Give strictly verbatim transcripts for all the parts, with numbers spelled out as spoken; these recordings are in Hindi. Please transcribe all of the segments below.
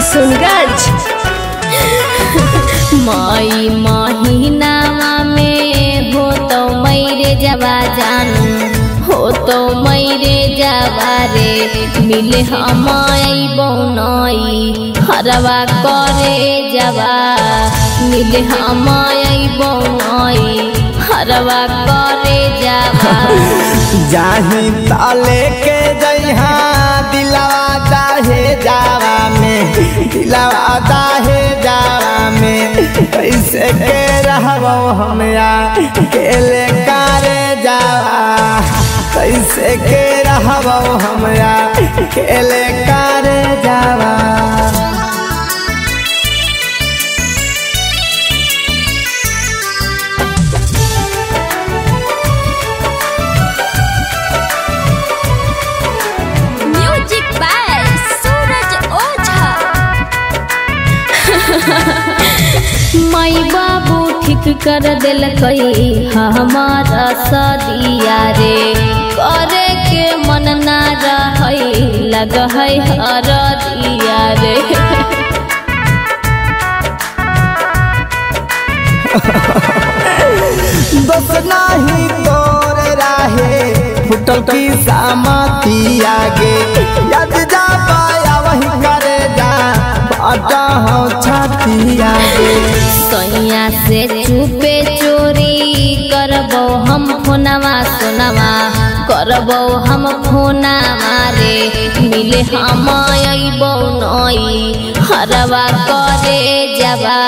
किशनगंज। मई महीनावा में हो तो मैरे जवा जानू, हो तो मैरे जवा रे मिले हम बौनई हरवा करे जवा, मिले हम बौनई हरवा करे जवा। जाही ताले के जइहा दिलावा चाहे जावा में, दिलावा चाहे जावा में कैसे के रहबो हम या अकेले कारे जावा, कैसे के रहबो हम या अकेले कारे जावा। माई बाबू ठीक कर दिल कई हमारा सदिया रे, करे के मन ना रही लग है हर दिया रे। बस नहीं तोर राहे फुटल की सामती आगे, याद जा पाया वही करे जा बाटा हो छातिया गे। सैया से छुपे चोरी करबो हम फोनवा, सुनवा करबो हम फोनवा रे मिले हम अइबो नई हरवा करे जवा,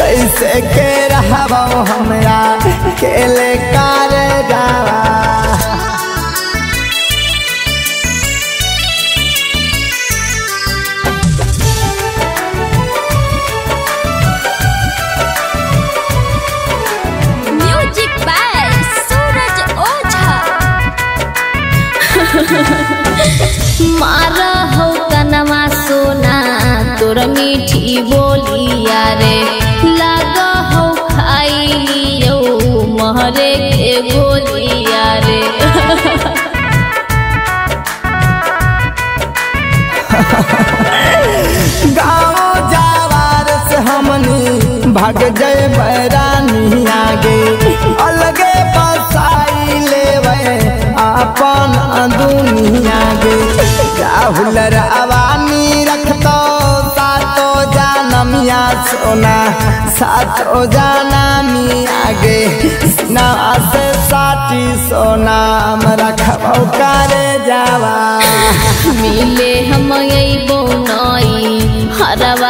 कैसे के रहबो हमरा अकेले करे जावा। मारा हो कनवा सोना तोर मीठी बोलिया रे, लगा हो खाई लियो महरे के गोलिया रे। गाँव जावार से हमनी भाग जाए बैरानी आगे, अलगे बसाई लेवे अपन दुनिया गे। राहुल रवानी रखतो सातो जानमिया सोना, सातो जानमिया गे ना से साची सोना रखबो करे जावा, मिले हम अइबो नई हरवा